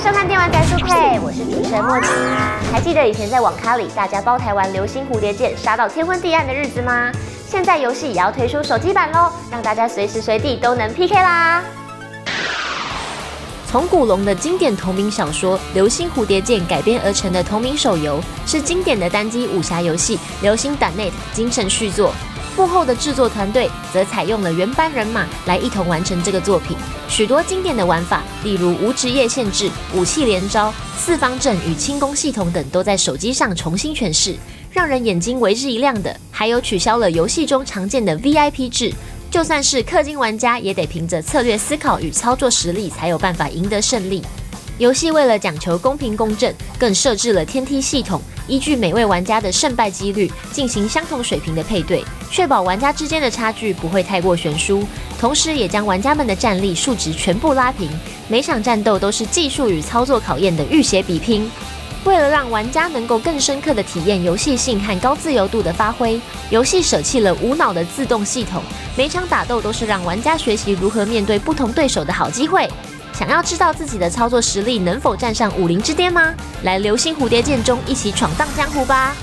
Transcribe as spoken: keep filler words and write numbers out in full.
迎收看《电玩宅速配》，我是主持人莫奇。还记得以前在网咖里大家包台玩《流星蝴蝶剑》杀到天昏地暗的日子吗？现在游戏也要推出手机版喽，让大家随时随地都能 P K 啦！从古龙的经典同名小说《流星蝴蝶剑》改编而成的同名手游，是经典的单机武侠游戏《流星Darknet》精神续作。 幕后的制作团队则采用了原班人马来一同完成这个作品，许多经典的玩法，例如无职业限制、武器连招、四方阵与轻功系统等，都在手机上重新诠释。让人眼睛为之一亮的，还有取消了游戏中常见的 V I P 制，就算是氪金玩家也得凭着策略思考与操作实力才有办法赢得胜利。游戏为了讲求公平公正，更设置了天梯系统。 依据每位玩家的胜败几率进行相同水平的配对，确保玩家之间的差距不会太过悬殊，同时也将玩家们的战力数值全部拉平。每场战斗都是技术与操作考验的浴血比拼。为了让玩家能够更深刻地体验游戏性和高自由度的发挥，游戏舍弃了无脑的自动系统，每场打斗都是让玩家学习如何面对不同对手的好机会。 想要知道自己的操作实力能否站上武林之巅吗？来《流星蝴蝶剑》中一起闯荡江湖吧！